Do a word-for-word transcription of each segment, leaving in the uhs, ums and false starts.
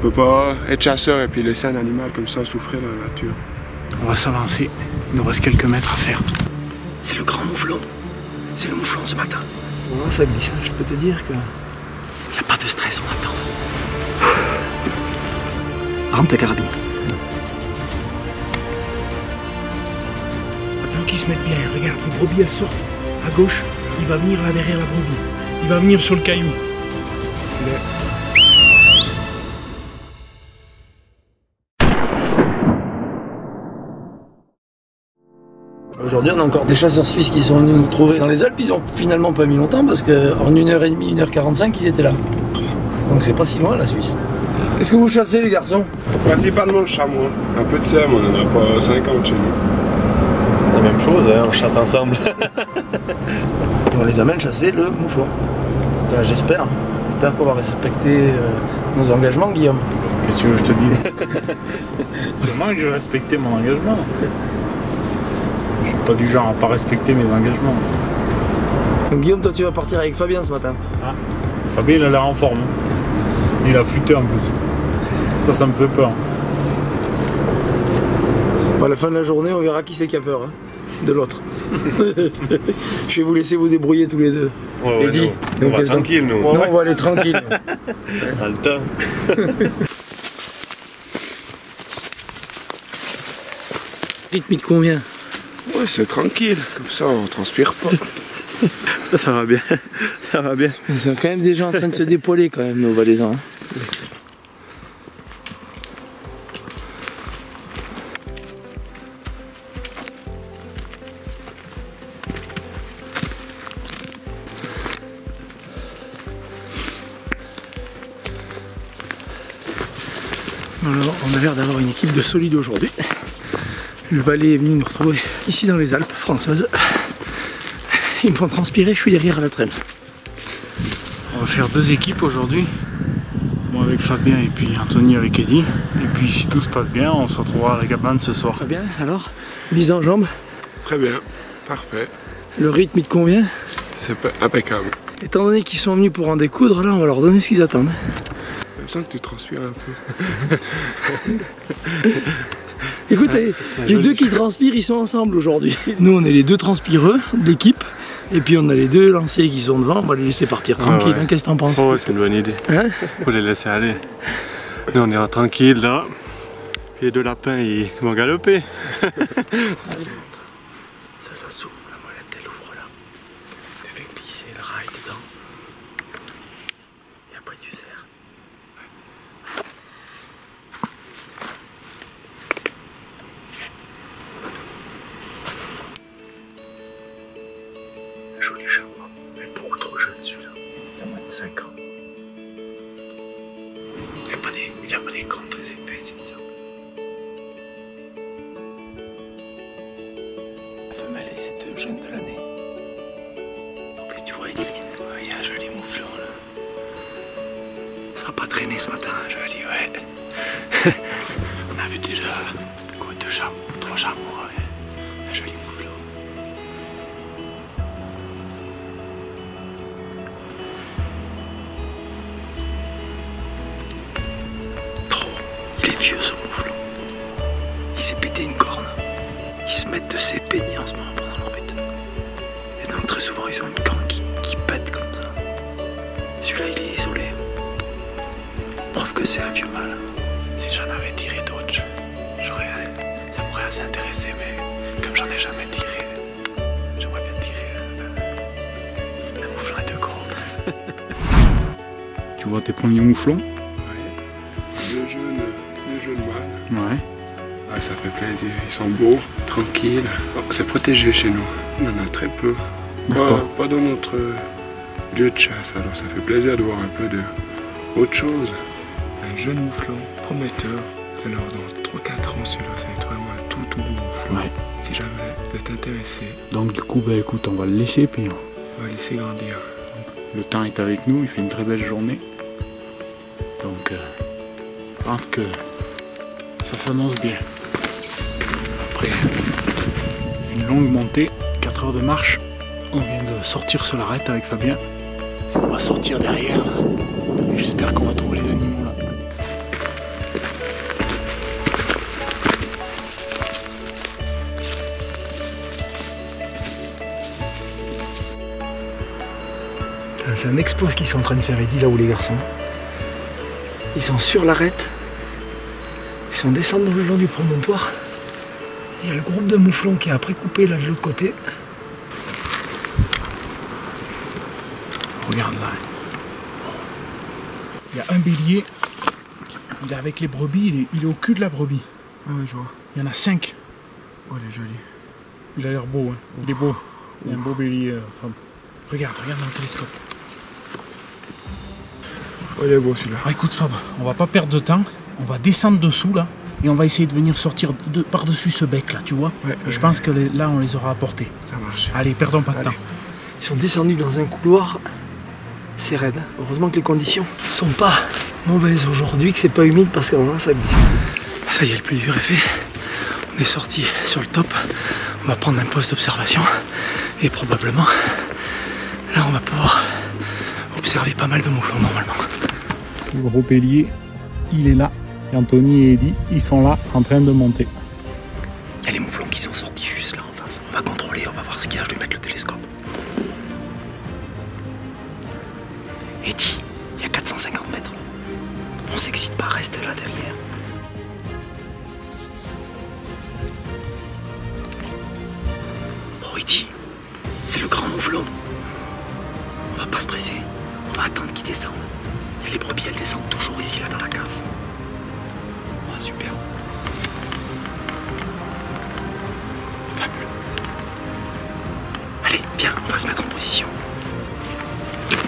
On peut pas être chasseur et puis laisser un animal comme ça souffrir dans la nature. On va s'avancer, il nous reste quelques mètres à faire. C'est le grand mouflon, c'est le mouflon ce matin. Bon, ça glisse, je peux te dire que... Il n'y a pas de stress, on attend. Arme ta carabine. Maintenant qu'ils se mettent bien, regarde, les brebis elles sortent. À gauche, il va venir là derrière la brebis. Il va venir sur le caillou. Mais... Aujourd'hui, on a encore des chasseurs suisses qui sont venus nous trouver dans les Alpes. Ils ont finalement pas mis longtemps parce qu'en une heure trente, une heure quarante-cinq, ils étaient là. Donc c'est pas si loin la Suisse. Est-ce que vous chassez les garçons? Principalement le chamois. Un peu de sème, on en a pas cinquante chez nous. La même chose, hein, on chasse ensemble. Et on les amène chasser le mouflon. Enfin, j'espère. J'espère qu'on va respecter nos engagements, Guillaume. Qu'est-ce que tu veux que je te dise? Comment que je vais respecter mon engagement? Pas du genre à pas respecter mes engagements. Donc Guillaume, toi tu vas partir avec Fabien ce matin. Ah, Fabien il a l'air en forme. Il a futé en plus. Ça, ça me fait peur. Bon, à la fin de la journée, on verra qui c'est qui a peur. Hein. De l'autre. Je vais vous laisser vous débrouiller tous les deux. Ouais, ouais, non. On donc, va tranquille nous. Non, ouais. On va aller tranquille. On a le temps. Rythmique combien? Ouais, c'est tranquille, comme ça on transpire pas. ça, ça va bien, ça va bien. Ils sont quand même déjà en train de se dépoiler quand même nos Valaisans. Hein. Alors, on a l'air d'avoir une équipe de solides aujourd'hui. Le valet est venu nous retrouver ici dans les Alpes françaises. Ils me font transpirer, je suis derrière à la traîne. On va faire deux équipes aujourd'hui. Moi avec Fabien et puis Anthony avec Eddy. Et puis si tout se passe bien, on se retrouvera à la cabane ce soir. Très bien, alors, mise en jambe. Très bien, parfait. Le rythme il te convient? C'est impeccable. Étant donné qu'ils sont venus pour en découdre, là on va leur donner ce qu'ils attendent. Je me sens que tu transpires un peu. Écoute, ah, les deux qui transpirent, ils sont ensemble aujourd'hui. Nous, on est les deux transpireux d'équipe, et puis on a les deux lanciers qui sont devant. On va les laisser partir tranquille. Ah ouais. Qu'est-ce que t'en penses? Oh, c'est une bonne idée. Hein? Faut les laisser aller. Nous, on est tranquille là. Puis les deux lapins, ils vont galoper. Ça se monte. Ça, ça s'ouvre. La molette, elle ouvre là. Tu fais glisser le rail dedans. Et après, tu serres. cinq ans. Il n'y a pas des, il y a pas des cornes très épais, c'est bizarre. La femelle et ses deux jeunes de l'année. Qu'est-ce que tu vois, Eddy? Il y a un joli mouflon là. Ça n'a pas traîné ce matin, un joli, ouais. On a vu déjà quoi, deux chats, trois chats moi, ouais. Un joli mouflon. Vieux ce mouflon. Il s'est pété une corne. Ils se mettent de ses peignes en ce moment pendant leur but. Et donc très souvent ils ont une corne qui, qui pète comme ça. Celui-là il est isolé. Preuve que c'est un vieux mâle. Si j'en avais tiré d'autres, j'aurais, ça m'aurait assez intéressé, mais comme j'en ai jamais tiré, j'aimerais bien tirer un, un mouflon à deux cornes. Tu vois tes premiers mouflons? Oui. Ouais. Ah, ça fait plaisir, ils sont beaux, tranquilles. Oh, c'est protégé chez nous, on en a très peu. Pas, pas dans notre lieu de chasse, alors ça fait plaisir de voir un peu de autre chose. Un jeune mouflon prometteur. Alors dans trois quatre ans, celui-là, c'est vraiment un tout tout mouflon. Ouais. Si jamais vous êtes intéressé. Donc du coup, bah écoute, on va le laisser puis on va le laisser grandir. Le temps est avec nous, il fait une très belle journée. Donc, euh, je pense que ça s'annonce bien. Après une longue montée, quatre heures de marche, on vient de sortir sur l'arête avec Fabien. On va sortir derrière. J'espère qu'on va trouver les animaux là. c'est un exploit ce qu'ils sont en train de faire, Eddy, là où les garçons. Ils sont sur l'arête, ils sont descendus le long du promontoire. Il y a le groupe de mouflons qui a après coupé là de l'autre côté. Regarde là. Il y a un bélier, il est avec les brebis, il est, il est au cul de la brebis. Ah ouais, je vois. Il y en a cinq. Oh, il est joli. Il a l'air beau, hein. Il est beau. Il y a un beau bélier. Euh, enfin, regarde, regarde dans le télescope. Oh, il est beau celui-là. Ah, écoute Fab, on va pas perdre de temps, on va descendre dessous là. Et on va essayer de venir sortir de, par-dessus ce bec là, tu vois. Ouais, je ouais. pense que les, là, on les aura apportés. Ça marche. Allez, perdons pas de Allez. temps. Ils sont descendus dans un couloir, c'est raide. Hein. Heureusement que les conditions sont pas mauvaises aujourd'hui, que c'est pas humide parce qu'avant là, ça glisse. Ça y est, le plus dur est fait. On est sorti sur le top. On va prendre un poste d'observation et probablement, là, on va pouvoir observer pas mal de mouflons normalement. Le gros bélier, il est là. Anthony et Eddy, ils sont là en train de monter. Il y a les mouflons qui sont sortis juste là en face. On va contrôler, on va voir ce qu'il y a. Je vais mettre le télescope. Eddy, il y a quatre cent cinquante mètres. On s'excite pas, reste là derrière. Oh Eddy, c'est le grand mouflon. On va pas se presser. On va attendre qu'il descende. Il y a les brebis, elles descendent toujours ici là dans la case. Super. Fabuleux. Allez, viens, on va se mettre en position. Viens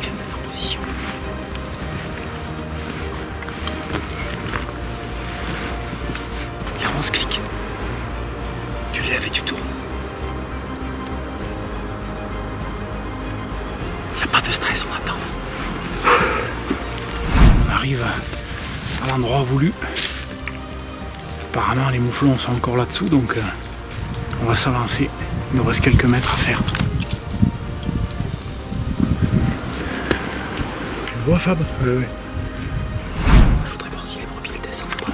te mettre en position. Il y a onze clics. Tu lèves et tu tournes. Il n'y a pas de stress, on attend. On arrive à... à l'endroit voulu. Apparemment les mouflons sont encore là-dessous, donc euh, on va s'avancer. Il nous reste quelques mètres à faire. Tu le vois Fab? Oui, oui. Je voudrais voir si les brebis elles descendent pas.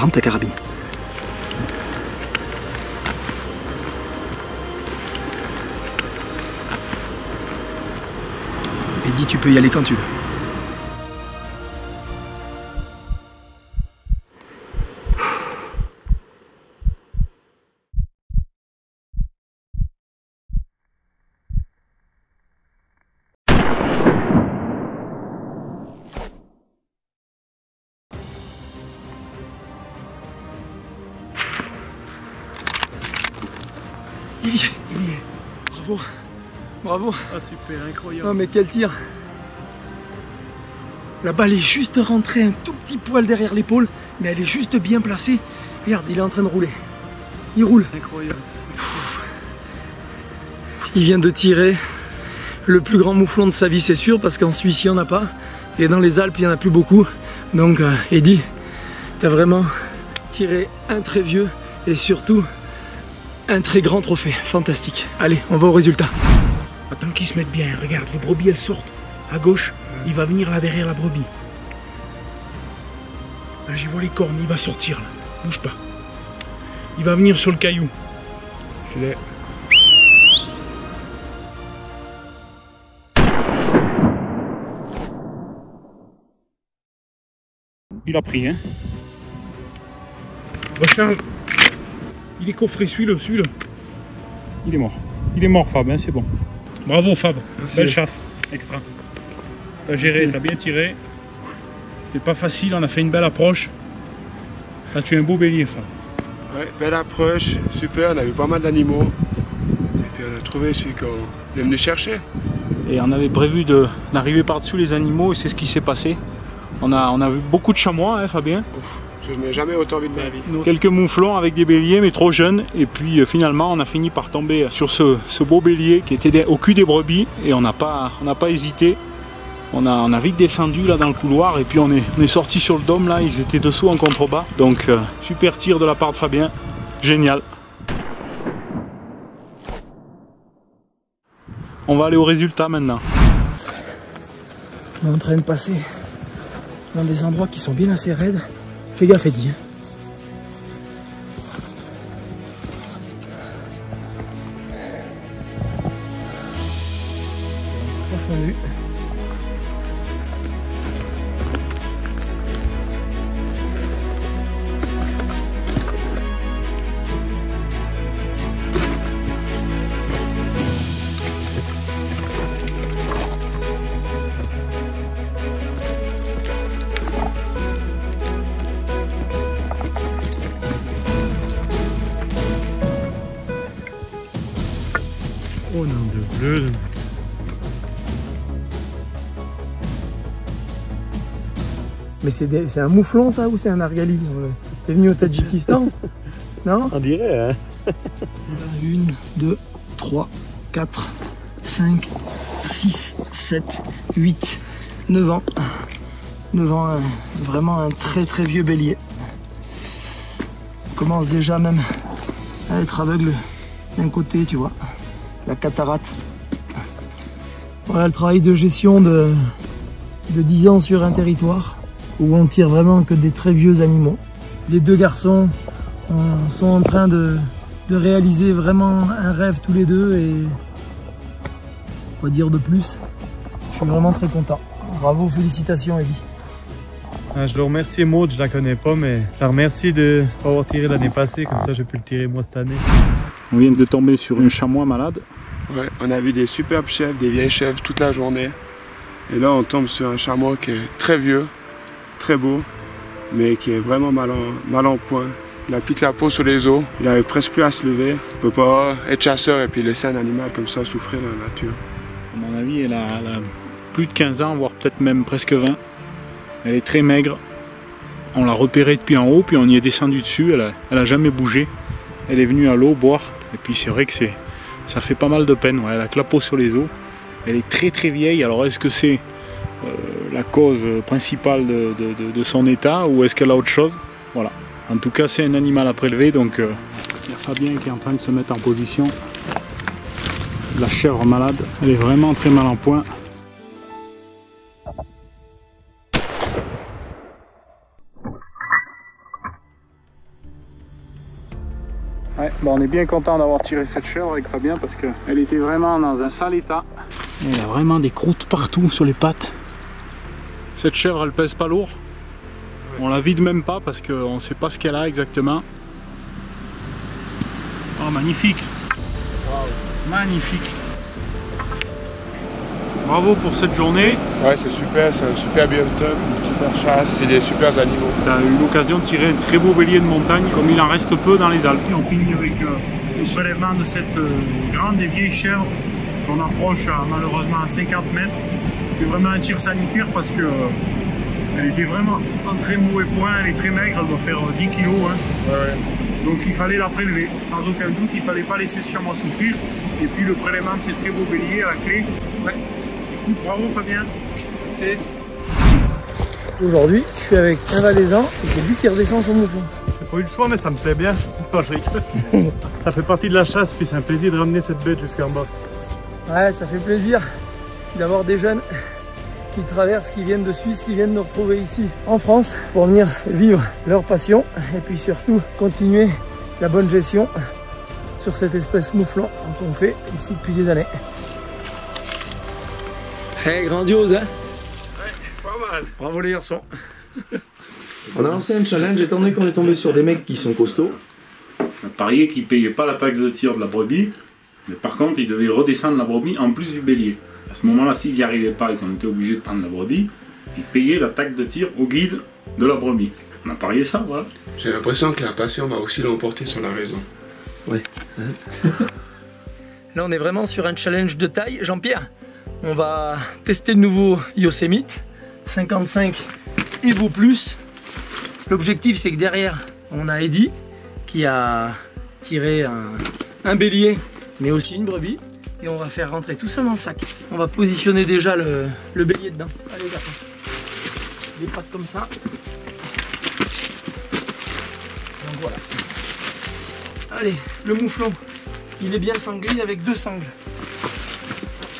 Arme ta carabine. Eddy, tu peux y aller quand tu veux. Il y est, il y est. Bravo. Bravo! Ah super, incroyable! Non mais quel tir! La balle est juste rentrée un tout petit poil derrière l'épaule, mais elle est juste bien placée. Regarde, il est en train de rouler. Il roule. Incroyable. Pfff. Il vient de tirer le plus grand mouflon de sa vie, c'est sûr, parce qu'en Suisse, il n'y en a pas. Et dans les Alpes, il n'y en a plus beaucoup. Donc, euh, Eddy, t'as vraiment tiré un très vieux et surtout un très grand trophée. Fantastique. Allez, on va au résultat. Attends qu'ils se mettent bien, regarde, les brebis elles sortent. À gauche, ouais. Il va venir là derrière la brebis. Là j'y vois les cornes, il va sortir là. Bouge pas. Il va venir sur le caillou. Je l'ai. Il a pris hein. Rechange. Il est coffré, celui-là, celui-là. Il est mort. Il est mort Fab, hein, c'est bon. Bravo Fab, merci. Belle chasse, extra. T'as géré, t'as bien tiré. C'était pas facile, on a fait une belle approche. T'as tué un beau bélier Fab. Ouais, belle approche, super, on a eu pas mal d'animaux. Et puis on a trouvé celui qu'on est venu chercher. Et on avait prévu d'arriver de... par-dessus les animaux et c'est ce qui s'est passé. On a, on a vu beaucoup de chamois, hein, Fabien. Ouf, je n'ai jamais autant vu de ma vie. Quelques mouflons avec des béliers mais trop jeunes. Et puis euh, finalement on a fini par tomber sur ce, ce beau bélier qui était au cul des brebis. Et on n'a pas, on n'a pas hésité. On a, on a vite descendu là dans le couloir. Et puis on est, on est sorti sur le dôme là. Ils étaient dessous en contrebas. Donc euh, super tir de la part de Fabien. Génial. On va aller au résultat maintenant. On est en train de passer dans des endroits qui sont bien assez raides. Fais gaffe, Eddy. Profondu. Oh non, de bleu. Mais c'est des... un mouflon ça ou c'est un nargali? T'es venu au Tadjikistan? Non? On dirait hein. un, deux, trois, quatre, cinq, six, sept, huit, neuf ans. neuf ans, hein. Vraiment un très très vieux bélier. On commence déjà même à être aveugle d'un côté, tu vois. La cataracte. Voilà le travail de gestion de, de dix ans sur un territoire où on tire vraiment que des très vieux animaux. Les deux garçons on, sont en train de, de réaliser vraiment un rêve tous les deux et quoi dire de plus, je suis vraiment très content. Bravo, félicitations Eddy. Je le remercie Maud, je la connais pas mais je la remercie de avoir tiré l'année passée, comme ça j'ai pu le tirer moi cette année. On vient de tomber sur un chamois malade. Ouais, on a vu des superbes chèvres, des vieilles chèvres toute la journée. Et là, on tombe sur un chamois qui est très vieux, très beau, mais qui est vraiment mal en, mal en point. Il applique la peau sur les os, il n'arrive presque plus à se lever. On ne peut pas être chasseur et puis laisser un animal comme ça souffrir dans la nature. À mon avis, elle a, elle a plus de quinze ans, voire peut-être même presque vingt. Elle est très maigre. On l'a repérée depuis en haut, puis on y est descendu dessus. Elle a, elle a jamais bougé. Elle est venue à l'eau boire. Et puis c'est vrai que ça fait pas mal de peine, ouais. Elle a que la peau sur les os, elle est très très vieille, alors est-ce que c'est euh, la cause principale de, de, de, de son état ou est-ce qu'elle a autre chose? Voilà, en tout cas c'est un animal à prélever, donc euh... il y a Fabien qui est en train de se mettre en position, la chèvre malade, elle est vraiment très mal en point. Ouais, bon, on est bien content d'avoir tiré cette chèvre avec Fabien parce qu'elle était vraiment dans un sale état. Elle a vraiment des croûtes partout sur les pattes. Cette chèvre, elle pèse pas lourd. Ouais. On la vide même pas parce qu'on ne sait pas ce qu'elle a exactement. Oh, magnifique! Wow. Magnifique! Bravo pour cette journée. Ouais, c'est super, c'est un super biotope, une super chasse, c'est des super animaux. Tu as eu l'occasion de tirer un très beau bélier de montagne, comme il en reste peu dans les Alpes. On finit avec euh, le prélèvement de cette euh, grande et vieille chèvre qu'on approche euh, malheureusement à cinquante mètres. C'est vraiment un tir sanitaire parce que euh, elle était vraiment en très mauvais point, elle est très maigre, elle doit faire euh, dix kilos. Hein. Ouais, ouais. Donc il fallait la prélever, sans aucun doute, il fallait pas laisser ce chamois souffrir. Et puis le prélèvement de ces très beaux béliers à la clé. Ouais. Bravo Fabien. Aujourd'hui, je suis avec un Valaisan et c'est lui qui redescend son mouflon. J'ai pas eu le choix mais ça me plaît bien. Non, je rigole. Ça fait partie de la chasse puis c'est un plaisir de ramener cette bête jusqu'en bas. Ouais, ça fait plaisir d'avoir des jeunes qui traversent, qui viennent de Suisse, qui viennent nous retrouver ici en France pour venir vivre leur passion et puis surtout continuer la bonne gestion sur cette espèce mouflon qu'on fait ici depuis des années. Hey, grandiose, hein? Ouais, pas mal. Bravo les garçons. On a lancé un challenge étant donné qu'on est tombé sur des mecs qui sont costauds. On a parié qu'ils ne payaient pas la taxe de tir de la brebis, mais par contre ils devaient redescendre la brebis en plus du bélier. À ce moment-là, s'ils n'y arrivaient pas et qu'on était obligé de prendre la brebis, ils payaient la taxe de tir au guide de la brebis. On a parié ça, voilà. J'ai l'impression que la passion m'a aussi l'emporté sur la raison. Ouais. Là on est vraiment sur un challenge de taille, Jean-Pierre. On va tester le nouveau Yosemite, cinquante-cinq Evo plus. L'objectif c'est que derrière on a Eddy qui a tiré un, un bélier mais aussi une brebis. Et on va faire rentrer tout ça dans le sac. On va positionner déjà le, le bélier dedans. Allez les gars, les pattes comme ça. Donc voilà. Allez, le mouflon, il est bien sanglé avec deux sangles.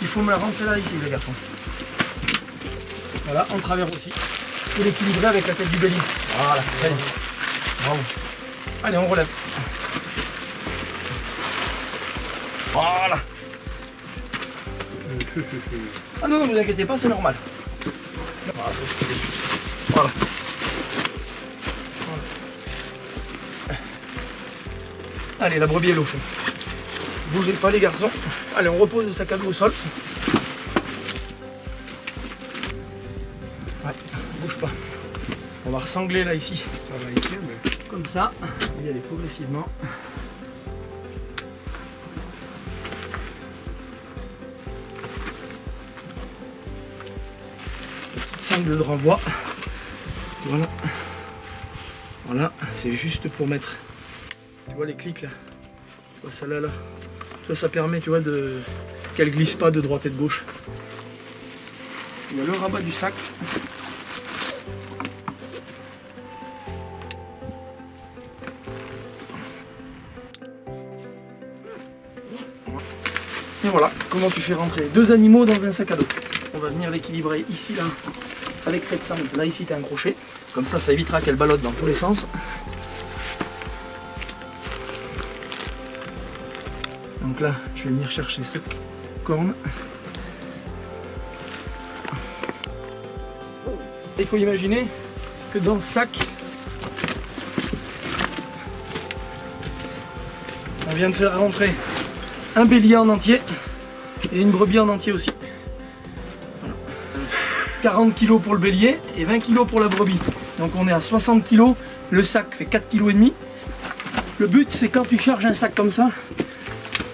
Il faut me la rentrer là, ici, les garçons. Voilà, en travers aussi. pour l'équilibrer avec la tête du bélier. Voilà, allez. Bravo. Allez, on relève. Voilà. Ah non, ne vous inquiétez pas, c'est normal. Voilà. Allez, la brebis est louche. Bougez pas les garçons. Allez, on repose le sac à dos au sol. Ouais, bouge pas. On va ressangler là ici. Ça va ici, mais... Comme ça. On va y aller progressivement. Petite sangle de renvoi. Voilà. Voilà, c'est juste pour mettre... Tu vois les clics là, tu vois celle-là là, ça, ça permet tu vois de qu'elle glisse pas de droite et de gauche. Il y a le rabat du sac. Et voilà comment tu fais rentrer deux animaux dans un sac à dos. On va venir l'équilibrer ici là avec cette sangle. Là ici tu as un crochet, comme ça ça évitera qu'elle ballotte dans tous les sens. Donc là, je vais venir chercher cette corne. Il faut imaginer que dans le sac, on vient de faire rentrer un bélier en entier et une brebis en entier aussi. Voilà. quarante kilos pour le bélier et vingt kilos pour la brebis. Donc on est à soixante kilos, le sac fait quatre virgule cinq kilos. Le but, c'est quand tu charges un sac comme ça,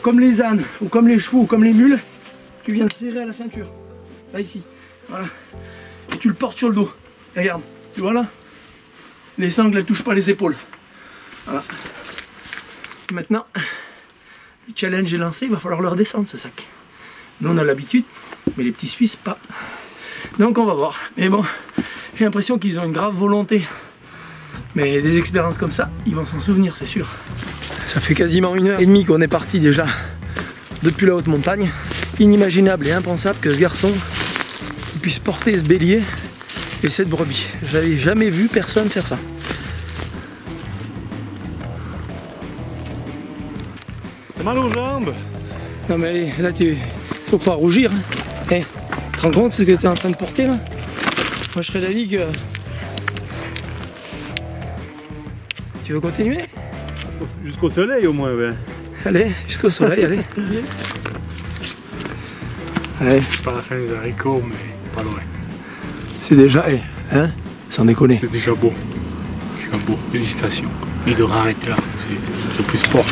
comme les ânes, ou comme les chevaux, ou comme les mules, tu viens de serrer à la ceinture, là ici, voilà, et tu le portes sur le dos, regarde, tu vois là, les sangles elles touchent pas les épaules, voilà. Maintenant, le challenge est lancé, il va falloir le redescendre ce sac, nous on a l'habitude, mais les petits Suisses pas, donc on va voir, mais bon, j'ai l'impression qu'ils ont une grave volonté, mais des expériences comme ça, ils vont s'en souvenir c'est sûr. Ça fait quasiment une heure et demie qu'on est parti déjà depuis la haute montagne. Inimaginable et impensable que ce garçon puisse porter ce bélier et cette brebis. J'avais jamais vu personne faire ça. T'as mal aux jambes. Non mais là tu faut pas rougir. Hein. Hey, tu te rends compte ce que t'es en train de porter là? Moi je serais d'avis que... Tu veux continuer? Jusqu'au soleil au moins, ouais. Allez, jusqu'au soleil, allez. Allez. C'est pas la fin des haricots, mais pas loin. C'est déjà, hein, sans déconner. C'est déjà beau. Déjà beau, félicitations. Il devra arrêter là, c'est le plus sport.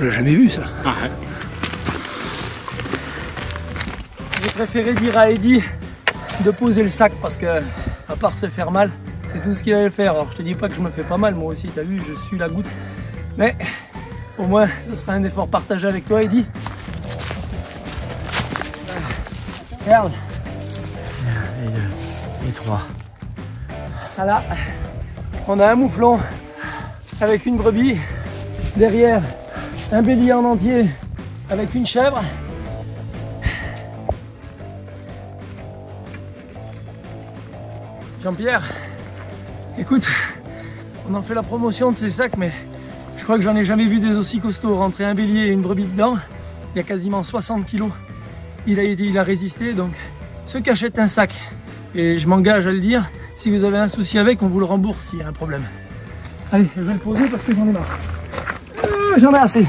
On l'a jamais vu ça. Ah, ouais. J'ai préféré dire à Eddy de poser le sac parce que, à part se faire mal, c'est tout ce qu'il allait faire. Alors je te dis pas que je me fais pas mal, moi aussi, t'as vu, je suis la goutte. Mais au moins, ce sera un effort partagé avec toi, Eddy. Regarde. Et deux, et trois. Voilà, on a un mouflon avec une brebis. Derrière, un bélier en entier avec une chèvre. Jean-Pierre, écoute, on en fait la promotion de ces sacs, mais je crois que j'en ai jamais vu des aussi costauds. Rentrer un bélier et une brebis dedans, il y a quasiment soixante kilos. Il a, il a résisté, donc ceux qui achètent un sac, et je m'engage à le dire, si vous avez un souci avec, on vous le rembourse s'il y a un problème. Allez, je vais le poser parce que j'en ai marre. Euh, j'en ai assez.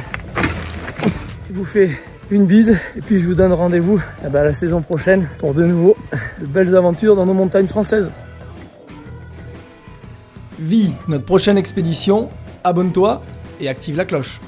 Je vous fais une bise, et puis je vous donne rendez-vous eh ben, la saison prochaine pour de nouveau de belles aventures dans nos montagnes françaises. Vis notre prochaine expédition, abonne-toi et active la cloche.